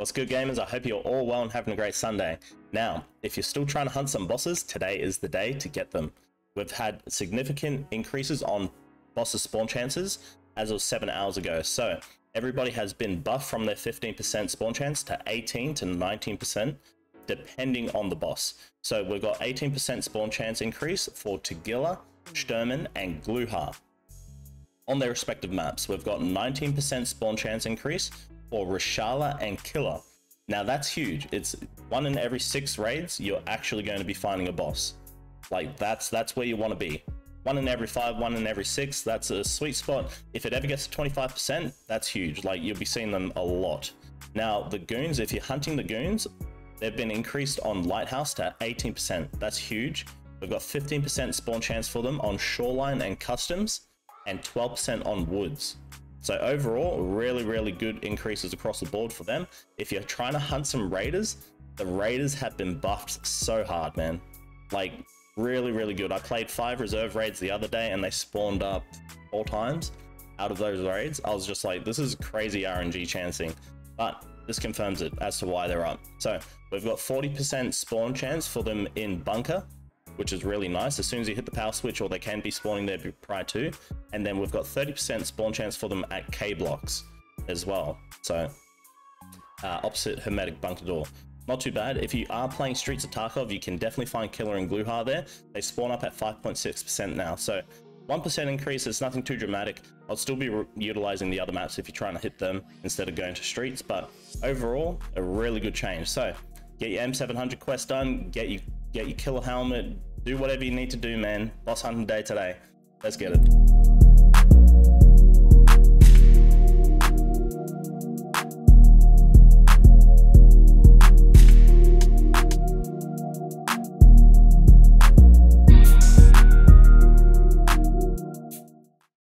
What's good, gamers? I hope you're all well and having a great Sunday. Now, if you're still trying to hunt some bosses, today is the day to get them. We've had significant increases on bosses' spawn chances as of 7 hours ago. So everybody has been buffed from their 15% spawn chance to 18 to 19%, depending on the boss. So we've got 18% spawn chance increase for Tagilla, Sturman, and Gluhar on their respective maps. We've got 19% spawn chance increase or Rishala and Killer. Now that's huge. It's 1 in every 6 raids you're actually going to be finding a boss. Like that's where you want to be. 1 in every 5, 1 in every 6, that's a sweet spot. If it ever gets to 25%, that's huge. Like you'll be seeing them a lot. Now the goons, if you're hunting the goons, they've been increased on Lighthouse to 18%. That's huge. We've got 15% spawn chance for them on Shoreline and Customs and 12% on Woods. So overall, really good increases across the board for them. If you're trying to hunt some raiders, the raiders have been buffed so hard, man. Like really good. I played 5 reserve raids the other day and they spawned up 4 times out of those raids. I was just like, this is crazy RNG chancing, but this confirms it as to why they're up. So we've got 40% spawn chance for them in Bunker, which is really nice. As soon as you hit the power switch, or they can be spawning there prior to. And then we've got 30% spawn chance for them at K blocks as well. So opposite Hermetic Bunkador. Not too bad. If you are playing Streets of Tarkov, you can definitely find Killer and Gluhar there. They spawn up at 5.6% now. So 1% increase is nothing too dramatic. I'll still be utilizing the other maps if you're trying to hit them instead of going to Streets. But overall, a really good change. So get your M700 quest done. Get your killer helmet. Do whatever you need to do, man. Boss hunting day today. Let's get it.